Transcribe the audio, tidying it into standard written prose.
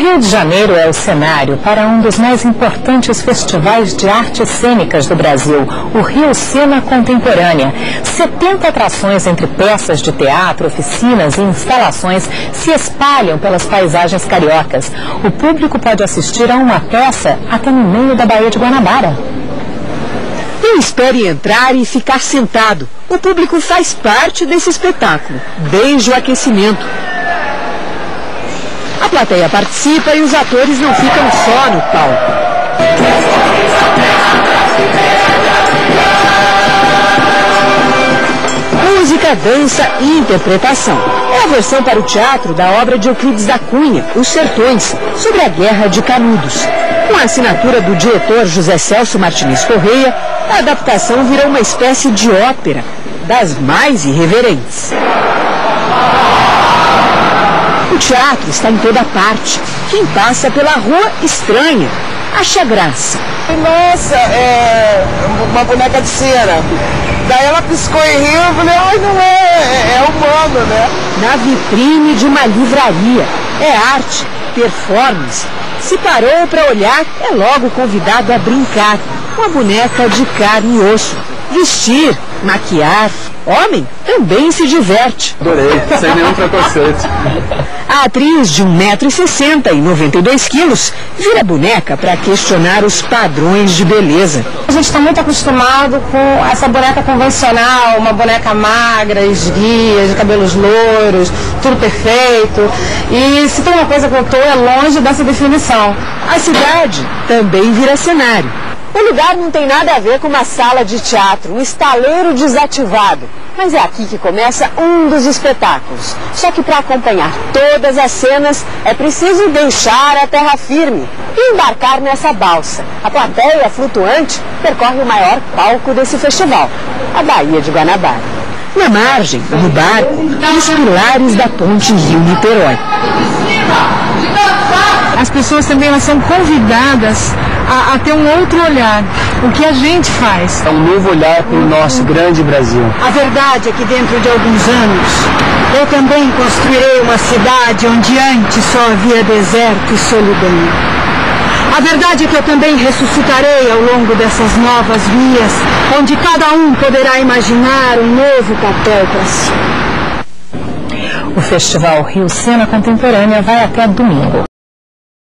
Rio de Janeiro é o cenário para um dos mais importantes festivais de artes cênicas do Brasil, o Rio Cena Contemporânea. 70 atrações entre peças de teatro, oficinas e instalações se espalham pelas paisagens cariocas. O público pode assistir a uma peça até no meio da Baía de Guanabara. Não espere entrar e ficar sentado. O público faz parte desse espetáculo, desde o aquecimento. A plateia participa e os atores não ficam só no palco. Música, dança e interpretação. É a versão para o teatro da obra de Euclides da Cunha, Os Sertões, sobre a Guerra de Canudos. Com a assinatura do diretor José Celso Martinez Correia, a adaptação virou uma espécie de ópera, das mais irreverentes. O teatro está em toda parte. Quem passa pela rua estranha acha graça. Nossa, é uma boneca de cera. Daí ela piscou e riu, eu falei, ai, não é humano, né? Na vitrine de uma livraria. É arte, performance. Se parou para olhar, é logo convidado a brincar. Uma boneca de carne e osso. Vestir, maquiar. Homem também se diverte. Adorei, sem nenhum preconceito. A atriz de 1,60 m e 92 quilos vira boneca para questionar os padrões de beleza. A gente está muito acostumado com essa boneca convencional, uma boneca magra, esguia, de cabelos louros, tudo perfeito. E se tem uma coisa que eu estou, é longe dessa definição. A cidade também vira cenário. O lugar não tem nada a ver com uma sala de teatro, um estaleiro desativado. Mas é aqui que começa um dos espetáculos. Só que para acompanhar todas as cenas, é preciso deixar a terra firme e embarcar nessa balsa. A plateia flutuante percorre o maior palco desse festival, a Baía de Guanabara. Na margem, no barco, os pilares da ponte Rio-Niterói. As pessoas também elas são convidadas a ter um outro olhar, o que a gente faz. É um novo olhar para o nosso grande Brasil. A verdade é que dentro de alguns anos, eu também construirei uma cidade onde antes só havia deserto e solidão. A verdade é que eu também ressuscitarei ao longo dessas novas vias, onde cada um poderá imaginar um novo papel para si. O Festival Rio Cena Contemporânea vai até domingo.